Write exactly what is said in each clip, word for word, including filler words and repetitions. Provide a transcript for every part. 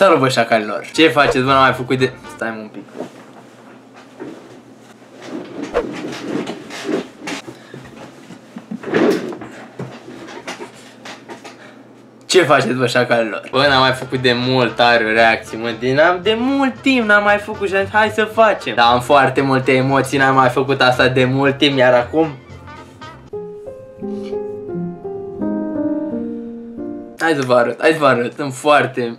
Sără bă, șacalilor! Ce faceți, bă, n-am mai făcut de... Stai un pic. Ce faceți, bă, șacalilor? Bă, n-am mai făcut de mult are reacții, mă, din am de mult timp n-am mai făcut și am zis, hai să facem. Dar am foarte multe emoții, n-am mai făcut asta de mult timp, iar acum... Hai să vă arăt, hai să vă arăt, sunt foarte...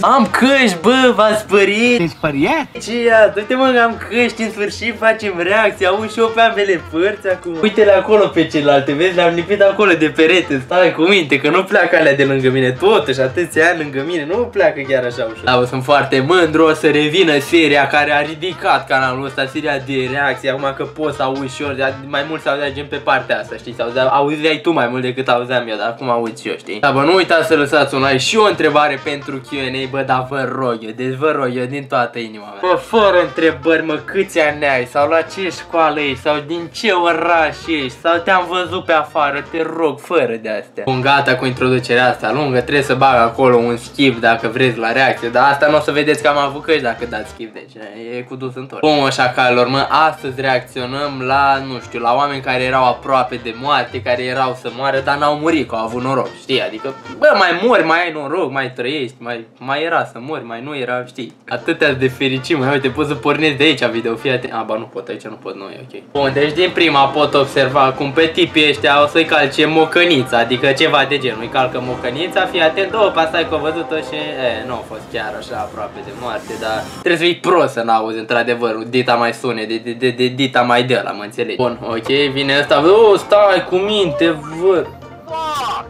Am căști, bă, v-ați spărit? Te-ai spăriat? Ce iată, uite mă că am căști, în sfârșit facem reacții, au și eu pe ambele părți acum. Uite-le acolo pe celelalte, vezi, le-am lipit acolo de perete, stai cu minte, că nu pleacă alea de lângă mine, totuși, atâția ani lângă mine, nu pleacă chiar așa ușor. Da, bă, sunt foarte mândru, o să revină seria care a ridicat canalul ăsta, seria de reacții, acum că poți să auzi și eu, mai mult s-auzea gen pe partea asta, știi, auzeai tu mai mult decât auzeam eu, dar acum auzi eu, știi? Da, bă, nu uita să lăsați un like și o întrebare pentru Q and A, bă, dar vă rog eu, deci vă rog eu din toată inima mea. Bă, fără întrebări, mă, câți ani ai, sau la ce școală ești, sau din ce oraș ești, sau te-am văzut pe afară, te rog, fără de astea. Bun, gata cu introducerea asta lungă, trebuie să bag acolo un skip dacă vreți la reacție, dar asta nu o să vedeți că am avut căști dacă dați skip, deci e cu dus întors. Bun, mă, șacalilor, mă, astăzi reacționăm la, nu știu, la oameni care erau aproape de moarte, care erau să moară, dar n-au murit, că au avut noroc, știi, adică, bă, mai mori, mai ai noroc, mai trăiești, mai, mai era să mori, mai nu era, știi. Atâtea de fericit, mă, uite, poți să pornești de aici video, fii atent. A, ba, nu pot, aici nu pot, nu e ok. Bun, deci din prima pot observa cum pe tipii ăștia o să-i calce mocănița, adică ceva de genul, îi calcă mocănița, fii atent, o, asta ai că văzut-o și, e, nu a fost chiar așa aproape de moarte, dar trebuie să fii prost să n-auzi, într-adevăr, dita mai sune, de, de, de, de dita mai de la, mă înțelegi. Bun, ok, vine ăsta, o, stai cu minte, vă. Uh.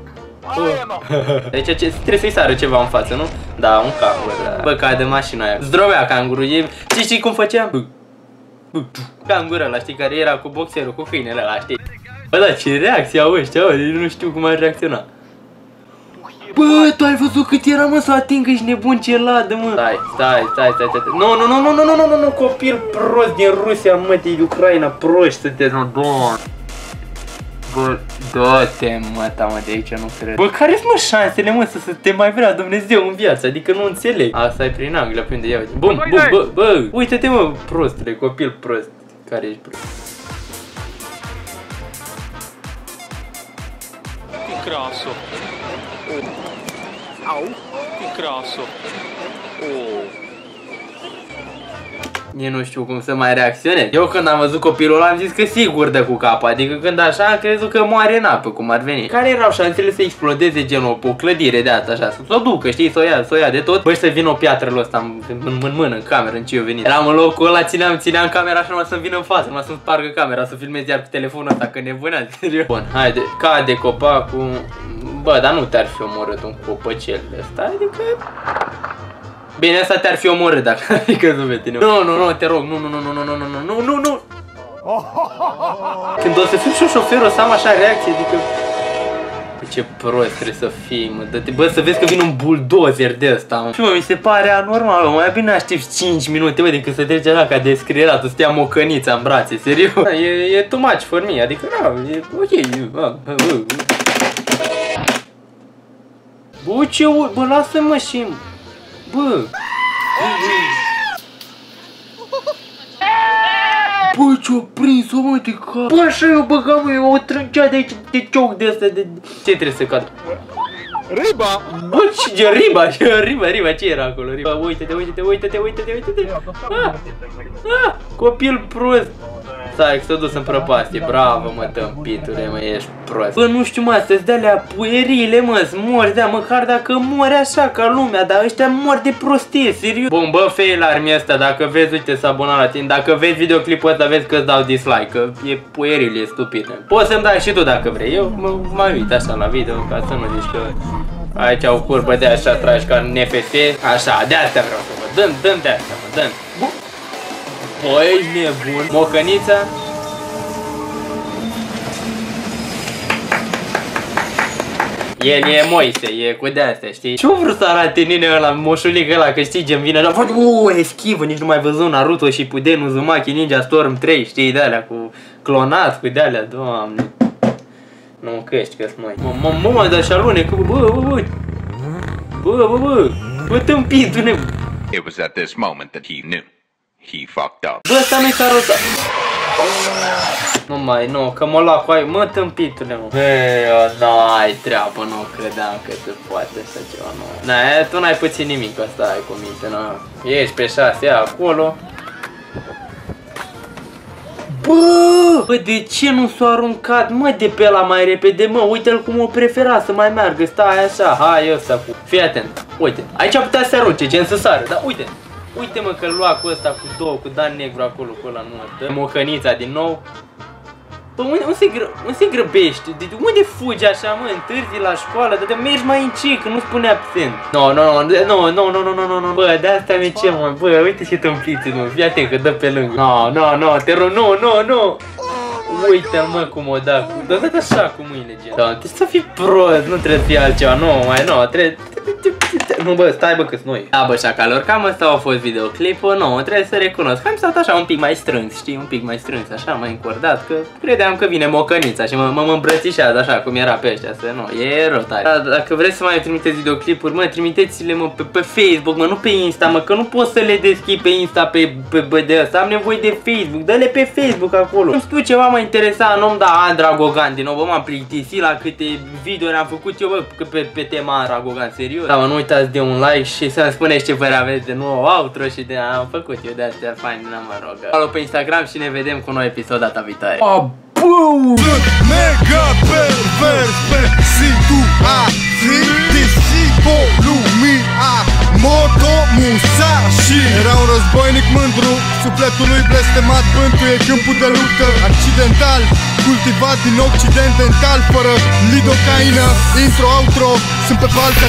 Deci trebuie să-i sară ceva în față, nu? Da, un canguru. Bă, cade mașina aia. Zdrobea cangurul. Și știi cum făceam? Cangurul ăla, știi, care era cu boxerul, cu câinele ăla, știi? Bă, da, ce reacție au ăștia, bă, nu știu cum ar reacționa. Bă, tu ai văzut cât era, mă, să atingă, ești nebun, ce ladă, mă. Stai, stai, stai, stai, stai. Nu, nu, nu, nu, nu, nu, nu, nu, copil prost din Rusia, mă, din Ucraina, proști sunteți, mă, doamne. Bă, do-te, mă, ta, mă, de aici nu cred. Bă, care sunt, mă, șansele, mă, să, să te mai vrea Dumnezeu în viață? Adică nu înțeleg. Asta e prin Anglia, pe unde ia, uite. Bun, bun, bă, bă, uite-te, mă, prostule, copil prost. Care ești prost? Cu crasul. Au, cu crasul. Oh. Eu nu știu cum să mai reacționez. Eu când am văzut copilul ăla am zis că sigur dă cu cap. Adică când așa am crezut că moare în apă, cum ar veni. Care erau șansele să explodeze genul o clădire de asta așa? Să o ducă, știi, să o ia, să o ia de tot. Băi, să vină o piatră lui ăsta în, în, în mână, în cameră, în ce eu venit. Eram în locul ăla, țineam, țineam camera așa numai să-mi vină în față, numai să-mi spargă camera, să filmez iar cu telefonul ăsta, că nebuneam, serios. Bun, haide, cade copacul. Bă, dar nu te-ar fi omorât un copăcel de ăsta, adică... Bine, asta te-ar fi omorât dacă ai căzut pe tine. Nu, nu, nu, te rog, nu, nu, nu, nu, nu, nu, nu, nu, nu, nu. Când o să fiu și eu șofer, o să am așa reacție, adică... Ce prost trebuie să fii, mă, dă-te, bă, să vezi că vine un bulldozer de ăsta, mă. Și mă, mi se pare anormal, mă, mai bine aștepți cinci minute, bă, decât să trece la ca de scrierat, să stea mocănița în brațe, serios. E, e too much for me, adică, e ok, bă, ce ui, bă, lasă-mă și... Bă! Bă, ce-o prins-o, mă, de cap! Bă, așa eu băgam, mă, o trângea de aici, de cioc de asta, de... Ce trebuie să cadă? Riba! Bă, ce riba, ce riba, riba, ce era acolo? Riba, uite-te, uite-te, uite-te, uite-te, uite-te! Ah! Ah! Copil prost! Stai, s-a dus în prăpastie, bravo, mă, tâmpitule, mă, ești prost. Bă, nu știu, mă, să-ți dea alea puierile, mă, mori, da, măcar dacă mori așa ca lumea, dar ăștia mori de prostie, serios. Bun, bă, fail armii ăsta, dacă vezi, uite, s-a abonat la tine, dacă vezi videoclipul ăsta, vezi că îți dau dislike, că e puierile, e stupid. Poți să-mi dai și tu dacă vrei, eu mă mai uit așa la video, ca să nu zici că... Aici o curbă de așa tragi ca în N F S, așa, de-astea vreau să vă dăm, dăm de-astea, mă, dăm. O, ești nebun. Mocănița. El e Moise, e cu de-astea, știi? Ce-o vrut să arate nene ăla, moșulic ăla, că știi, gen vine ăla, uuuu, eschivă, nici nu mai văzut Naruto și Shippuden, Uzumaki, Ninja Storm trei, știi, de-alea, cu clonat, cu de-alea, doamne. Nu căști că-s mai. Mă, mă, mă, dar șalune, bă, bă, bă, bă, bă, bă, bă, tâmpit, du-ne. It was at this moment that he knew. He fucked up. Bă, ăsta nu-i carota. Nu mai, nu, că mă lua cu ai, mă, tâmpitule, mă. Hei, n-ai treabă, nu credeam că se poate așa ceva, nu. Na, tu n-ai puțin nimic, asta ai cu minte, na. Ești pe șase, ia acolo. Bă, bă, de ce nu s-a aruncat, mă, de pe ăla mai repede, mă, uite-l cum o prefera să mai meargă, stai așa, hai ăsta cu... Fii atent, uite, aici putea să se arunce, gen să sară, dar uite. Uite mă că-l lua cu ăsta, cu două, cu Dan Negru acolo, cu ăla nu mă mocănița din nou. Bă, unde, unde, se gră, unde se grăbești? De unde fugi așa, mă, întârzi la școală? Dar te mergi mai încet, că nu spune absent. No, no, no, no, no, no, no, no, no. Bă, de-asta mi-e ce, mă, bă, uite ce tâmpliți, mă, fii atent că dă pe lângă. No, no, no, te rog, no, no, no. Uite-l, mă, cum o da, dar dă-te așa cu mâinile, gen. Da, trebuie să fii prost, nu trebuie să fii altceva, nu, mai, nu, trebuie... Nu bă, stai bă că-s noi. Da bă, șacalor, cam asta a fost videoclipul nou, trebuie să recunosc că am stat așa un pic mai strâns, știi, un pic mai strâns, așa, mai încordat, că credeam că vine mocănița și mă, mă, mă îmbrățișează așa cum era pe ăștia, să nu, e rău tare. Dar dacă vreți să mai trimiteți videoclipuri, mă, trimiteți-le mă pe, pe Facebook, mă, nu pe Insta, mă, că nu pot să le deschid pe Insta pe, pe, pe de asta, am nevoie de Facebook, dă-le pe Facebook acolo. Nu știu ceva mă interesa, nu-mi da Andra Gogan din nou, bă, m-am plictisit la câte videouri am făcut eu, bă, pe, pe tema Andra Gogan, serios. Da, mă, nu uitați de un like și să-mi spuneți ce părere aveți de nou outro și de am făcut eu de astea fain, nu mă rog. Follow pe Instagram și ne vedem cu un nou episod data viitoare. Abu! Mega pervers pe Moto Musashi. Era un războinic mândru, sufletul lui blestemat bântuie câmpul de luptă. Accidental, cultivat din Occident dental, fără lidocaină. Intro, outro, sunt pe baltă.